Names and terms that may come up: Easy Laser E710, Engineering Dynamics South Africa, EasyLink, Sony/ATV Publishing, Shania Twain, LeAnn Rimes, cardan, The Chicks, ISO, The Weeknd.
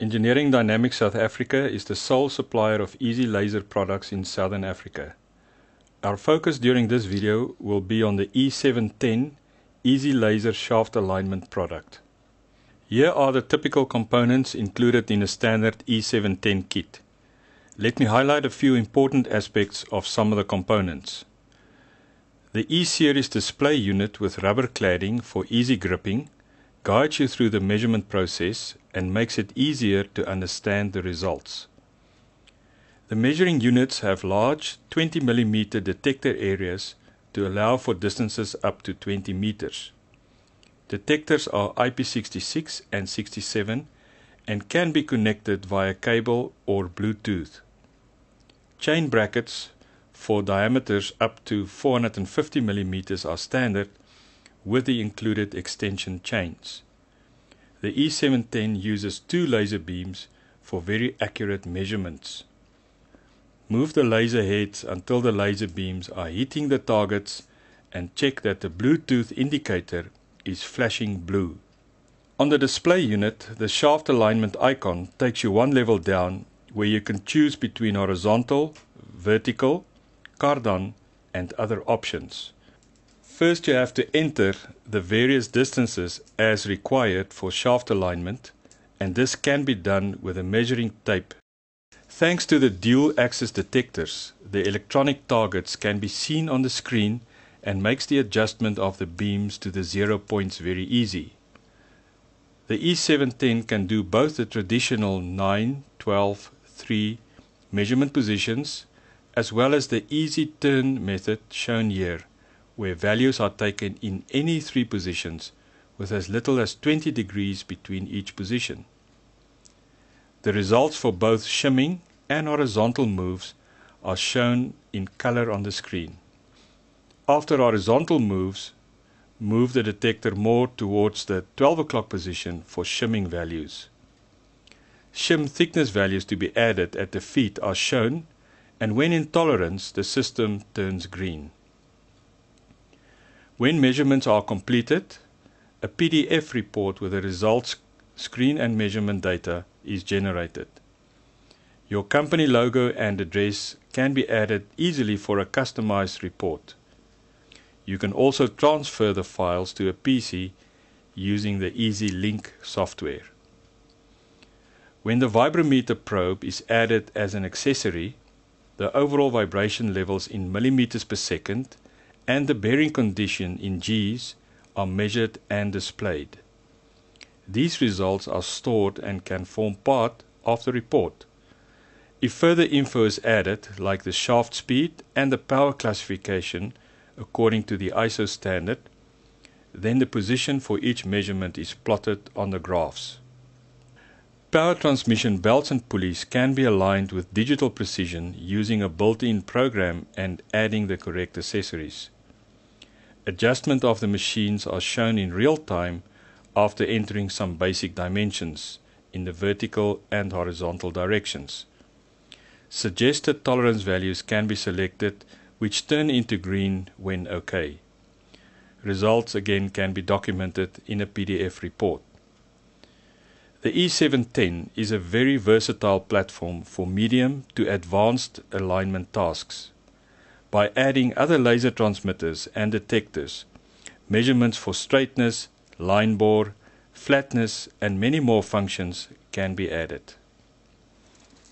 Engineering Dynamics South Africa is the sole supplier of Easy Laser products in Southern Africa. Our focus during this video will be on the E710 Easy Laser Shaft Alignment product. Here are the typical components included in a standard E710 kit. Let me highlight a few important aspects of some of the components. The E-Series display unit with rubber cladding for easy gripping guides you through the measurement process and makes it easier to understand the results. The measuring units have large 20 mm detector areas to allow for distances up to 20 meters. Detectors are IP66 and 67 and can be connected via cable or Bluetooth. Chain brackets for diameters up to 450 mm are standard with the included extension chains. The E710 uses two laser beams for very accurate measurements. Move the laser heads until the laser beams are hitting the targets and check that the Bluetooth indicator is flashing blue. On the display unit, the shaft alignment icon takes you one level down where you can choose between horizontal, vertical, cardan and other options. First, you have to enter the various distances as required for shaft alignment, and this can be done with a measuring tape. Thanks to the dual-axis detectors, the electronic targets can be seen on the screen and makes the adjustment of the beams to the 0 points very easy. The E710 can do both the traditional 9, 12, 3 measurement positions as well as the easy turn method shown here, where values are taken in any three positions with as little as 20 degrees between each position. The results for both shimming and horizontal moves are shown in color on the screen. After horizontal moves, move the detector more towards the 12 o'clock position for shimming values. Shim thickness values to be added at the feet are shown, and when in tolerance, the system turns green. When measurements are completed, a PDF report with the results, screen and measurement data is generated. Your company logo and address can be added easily for a customized report. You can also transfer the files to a PC using the EasyLink software. When the vibrometer probe is added as an accessory, the overall vibration levels in millimeters per second and the bearing condition in G's are measured and displayed. These results are stored and can form part of the report. If further info is added, like the shaft speed and the power classification according to the ISO standard, then the position for each measurement is plotted on the graphs. Power transmission belts and pulleys can be aligned with digital precision using a built-in program and adding the correct accessories. Adjustment of the machines are shown in real time after entering some basic dimensions in the vertical and horizontal directions. Suggested tolerance values can be selected, which turn into green when OK. Results again can be documented in a PDF report. The E710 is a very versatile platform for medium to advanced alignment tasks. By adding other laser transmitters and detectors, measurements for straightness, line bore, flatness, and many more functions can be added.